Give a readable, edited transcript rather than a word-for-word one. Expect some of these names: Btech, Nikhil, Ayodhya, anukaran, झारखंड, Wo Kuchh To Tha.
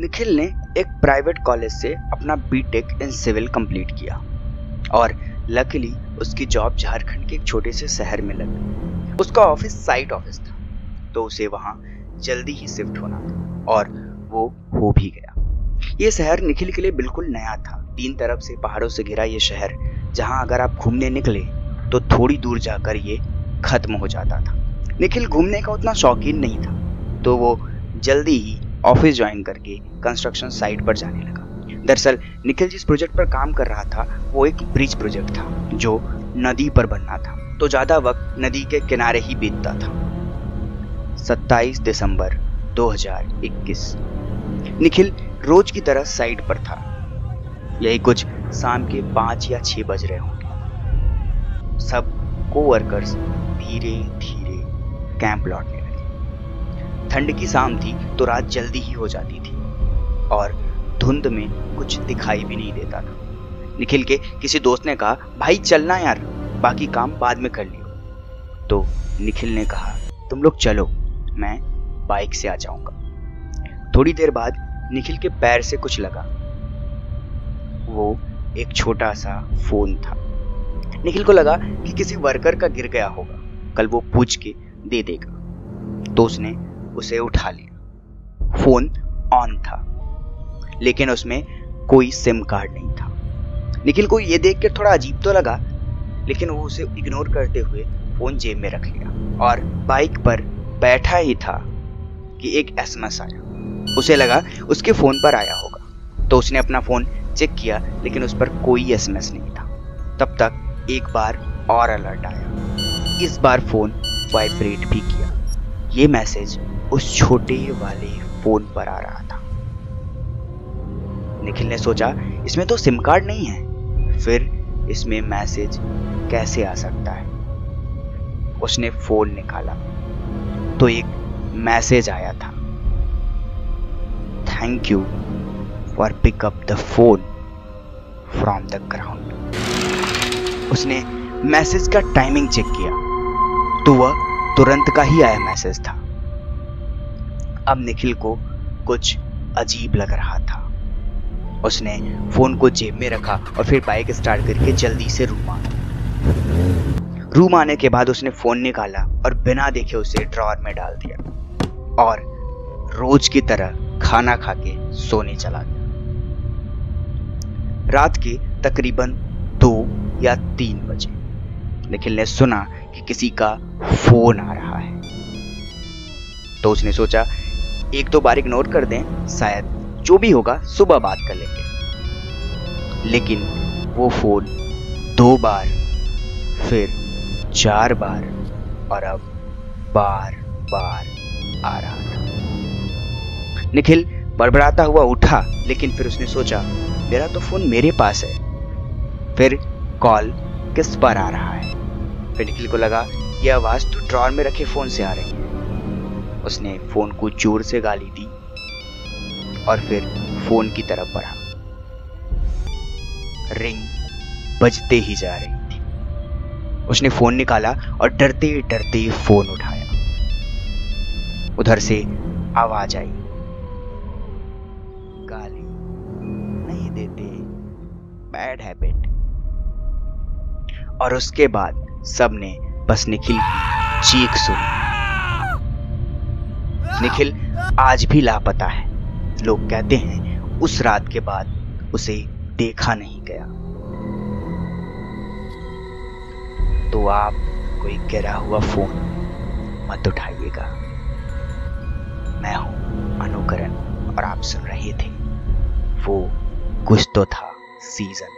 निखिल ने एक private college से अपना बीटेक इन सिविल कंप्लीट किया और लकीली उसकी जॉब झारखंड के एक छोटे से शहर में लगी। उसका ऑफिस साइट ऑफिस था तो उसे वहां जल्दी ही शिफ्ट होना था और वो हो भी गया। ये शहर निखिल के लिए बिल्कुल नया था। तीन तरफ से पहाड़ों से घिरा ये शहर, जहाँ अगर आप घूमने निकले तो थोड़ी दूर जाकर ये खत्म हो जाता था। निखिल घूमने का उतना शौकीन नहीं था तो वो जल्दी ही ऑफिस ज्वाइन करके कंस्ट्रक्शन साइट पर जाने लगा। दरअसल निखिल जिस प्रोजेक्ट पर काम कर रहा था वो एक ब्रिज प्रोजेक्ट था जो नदी पर बनना था, तो ज़्यादा वक्त नदी के किनारे ही बीतता था। 27 दिसंबर 2021 निखिल रोज की तरह साइट पर था। यही कुछ शाम के 5 या 6 बज रहे होंगे। सब कोवर्कर्स धीरे धीरे कैंप लौटने। ठंड की शाम थी तो रात जल्दी ही हो जाती थी और धुंध में कुछ दिखाई भी नहीं देता था। निखिल के किसी दोस्त ने कहा, भाई चलना यार, बाकी काम बाद में कर लियो। तो निखिल ने कहा, तुम लोग चलो, मैं बाइक से आ जाऊंगा। थोड़ी देर बाद निखिल के पैर से कुछ लगा। वो एक छोटा सा फोन था। निखिल को लगा कि किसी वर्कर का गिर गया होगा, कल वो पूछ के दे देगा। तो उसने उसे उठा लिया। फोन ऑन था लेकिन उसमें कोई सिम कार्ड नहीं था। निखिल को यह देखकर थोड़ा अजीब तो लगा लेकिन वो उसे इग्नोर करते हुए फोन जेब में रख लिया और बाइक पर बैठा ही था कि एक एसएमएस आया। उसे लगा उसके फोन पर आया होगा तो उसने अपना फोन चेक किया लेकिन उस पर कोई एसएमएस नहीं था। तब तक एक बार और अलर्ट आया। इस बार फोन वाइब्रेट भी किया। ये मैसेज उस छोटे वाले फोन पर आ रहा था। निखिल ने सोचा इसमें तो सिम कार्ड नहीं है, फिर इसमें मैसेज कैसे आ सकता है। उसने फोन निकाला तो एक मैसेज आया था, thank you for pick up the phone from the ground. उसने मैसेज का टाइमिंग चेक किया तो वह तुरंत का ही आया मैसेज था। अब निखिल को कुछ अजीब लग रहा था। उसने फोन को जेब में रखा और फिर बाइक स्टार्ट करके जल्दी से रूम आने के बाद उसने फोन निकाला और बिना देखे उसे ड्रॉअर में डाल दिया और रोज की तरह खाना खा के सोने चला गया। रात के तकरीबन 2 या 3 बजे निखिल ने सुना कि किसी का फोन आ रहा है तो उसने सोचा 1-2 बार इग्नोर कर दें, शायद जो भी होगा सुबह बात कर लेंगे। लेकिन वो फोन 2 बार, फिर 4 बार और अब बार बार आ रहा था। निखिल बड़बड़ाता हुआ उठा लेकिन फिर उसने सोचा मेरा तो फोन मेरे पास है, फिर कॉल किस पर आ रहा है। फिर निखिल को लगा यह आवाज तो ड्रॉअर में रखे फोन से आ रही है। उसने फोन को जोर से गाली दी और फिर फोन की तरफ बढ़ा। रिंग बजते ही जा रही थी। उसने फोन निकाला और डरते डरते फोन उठाया। उधर से आवाज आई, गाली नहीं देते, बैड हैबिट। और उसके बाद सबने बस निखिल की चीख सुनी। निखिल आज भी लापता है। लोग कहते हैं उस रात के बाद उसे देखा नहीं गया। तो आप कोई गिरा हुआ फोन मत उठाइएगा। मैं हूं अनुकरण और आप सुन रहे थे वो कुछ तो था सीजन